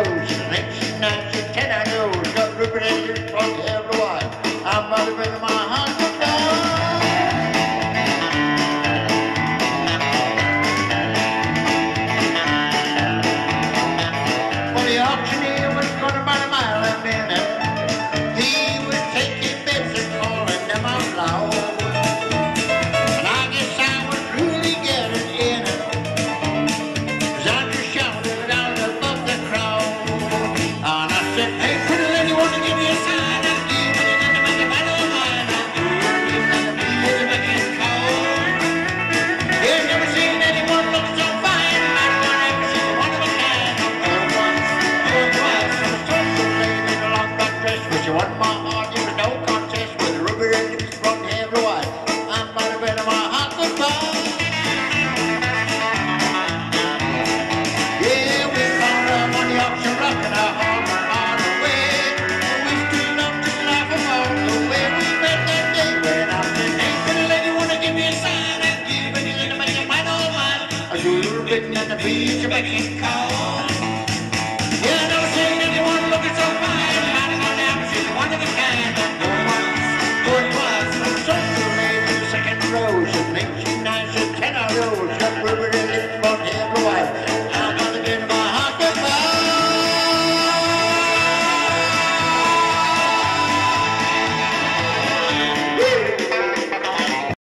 clothes, next night you cannot go. Got ribbon in your trunk, everyone. I might have been in my heart. Well, the auctioneer was going about a mile and then he would take his bets and call it them out loud. And I guess I was really getting in it, 'cause I just shouted out above the crowd. And I said, hey, pretty lady, wanna give me a sign? I'll give it in the back of my mind. I'll give it in the back of his call. You ain't never seen anyone look so fine. I've never seen one of a kind. I've heard once, heard twice. I was told to play in a long black dress, but you want my heart. It was no contest with a rubber in his front hair blue eyes. I might have been in my heart goodbye. Yeah, we found her on the auction block and our heart went on the way. We still love this life along the way. We met that day when I said, hey, pretty lady, wanna give me a sign? I'll give it in the back of my mind. I'll do a little bit and the beach, you make it cold.